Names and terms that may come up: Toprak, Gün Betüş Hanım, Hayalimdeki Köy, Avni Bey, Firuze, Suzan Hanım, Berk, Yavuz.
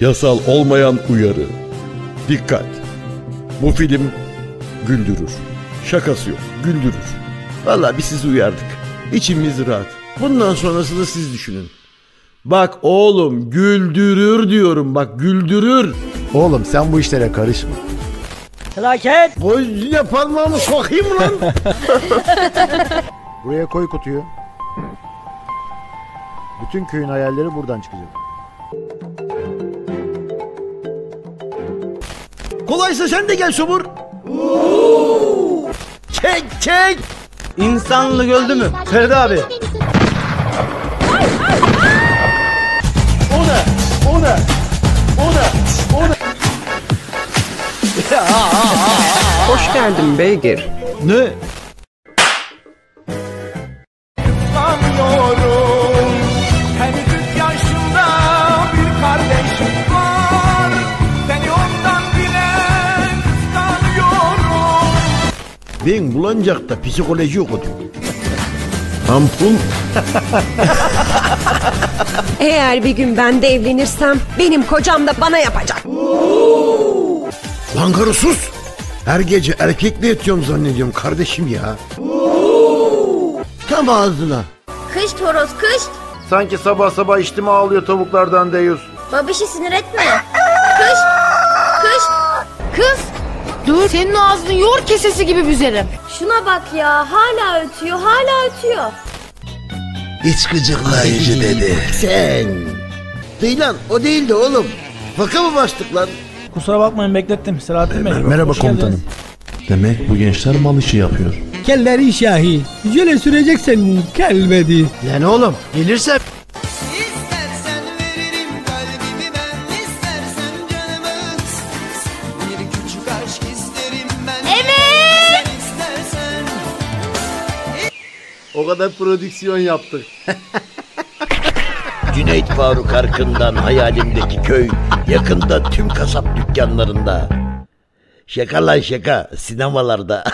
Yasal olmayan uyarı. Dikkat! Bu film güldürür. Şakası yok, güldürür. Vallahi biz sizi uyardık. İçimiz rahat. Bundan sonrasını siz düşünün. Bak oğlum, güldürür diyorum, bak güldürür. Oğlum sen bu işlere karışma. Felaket! Gözüne parmağımı sokayım lan! Buraya koy kutuyu. Bütün köyün hayalleri buradan çıkacak. Kolaysa sen de gel Şubur. Çek çek! İnsanlık öldü mü? Ferdi abi. Ona. Hoş geldin beygir. Ne? Ben Bulancak'ta psikoloji okudum. Ampul. Eğer bir gün ben de evlenirsem benim kocam da bana yapacak. Lan karı sus. Her gece erkekle yatıyorum zannediyorum kardeşim ya. Tam ağzına. Kışt horoz kışt. Sanki sabah sabah içtim ağlıyor tavuklardan deyiz. Babişi sinir etme. Kışt. Kışt. Kız. Dur. Senin o ağzını yoğurt kesesi gibi büzerim. Şuna bak ya, hala ötüyor, hala ötüyor. İç gıcıklayıcı dedi. Sen. Değil lan, o değildi oğlum. Vaka mı bastık lan? Kusura bakmayın, beklettim Selahattin Bey. Merhaba komutanım. Demek bu gençler mal işi yapıyor. Kelleri şahi. Jöle süreceksen kelbedi. Lan oğlum, gelirse... O kadar prodüksiyon yaptık. Cüneyt Faruk Arkın'dan Hayalimdeki Köy yakında tüm kasap dükkanlarında. Şaka lan şaka, sinemalarda.